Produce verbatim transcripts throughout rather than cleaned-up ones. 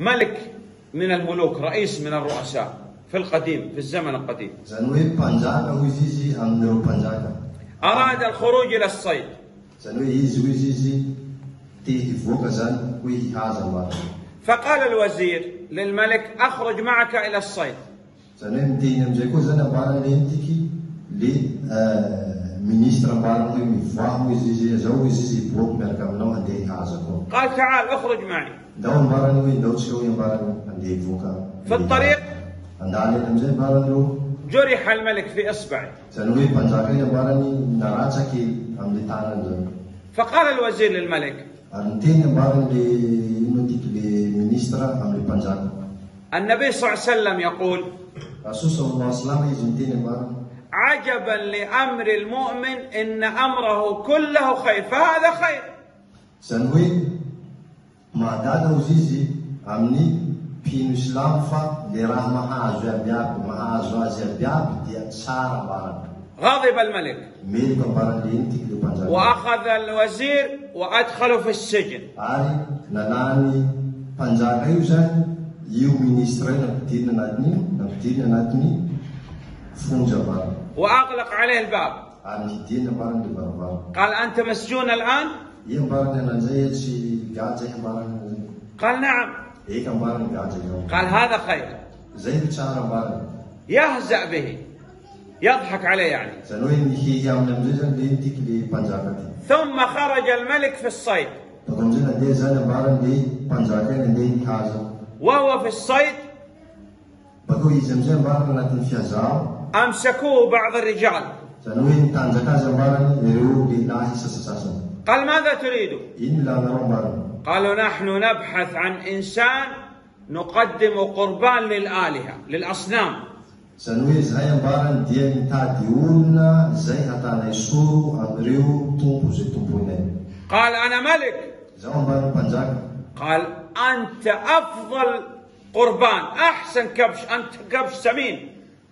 ملك من الملوك، رئيس من الرؤساء في القديم، في الزمن القديم. أراد الخروج إلى الصيد. فقال الوزير للملك: أخرج معك إلى الصيد. قال: تعال اخرج معي. في الطريق جرح الملك في إصبعه. فقال الوزير للملك: النبي صلى الله عليه وسلم يقول: عجبا لأمر المؤمن إن أمره كله خير، فهذا خير. غضب الملك وأخذ الوزير وأدخله في السجن. وأغلق عليه الباب. قال: أنت مسجون الآن؟ قال: نعم. قال: هذا خير. يهزأ به، يضحك عليه يعني. ثم خرج الملك في الصيد. وهو في الصيد أمسكوه بعض الرجال. قال: ماذا تريد؟ قالوا: نحن نبحث عن إنسان نقدم قربان للآلهة، للأصنام. قال: أنا ملك. قال: أنت أفضل قربان، أحسن كبش، أنت كبش سمين.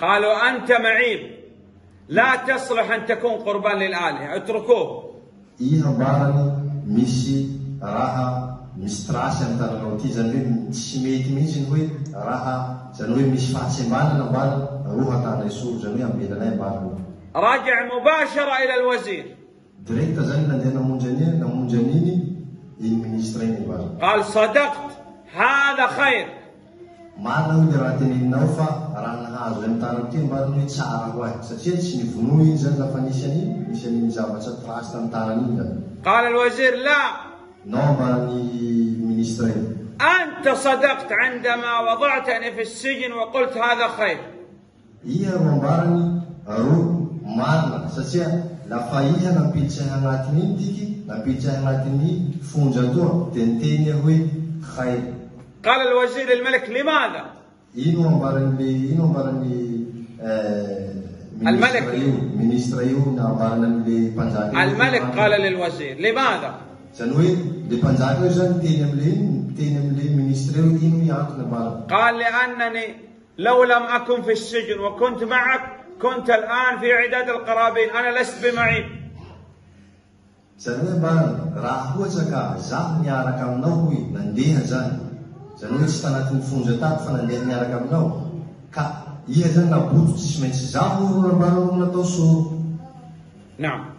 قالوا: أنت معيب، لا تصلح أن تكون قربان للآلهة، اتركوه. رجع مباشرة إلى الوزير. قال: صدقت، هذا خير. قال الوزير: لا، أنت صدقت عندما وضعتني في السجن وقلت هذا خير. قال الوزير للملك: لماذا؟ الملك الملك قال للوزير: لماذا؟ قال: لأنني لو لم أكن في السجن وكنت معك كنت الآن في عداد القرابين، أنا لست بمعيب. نعم.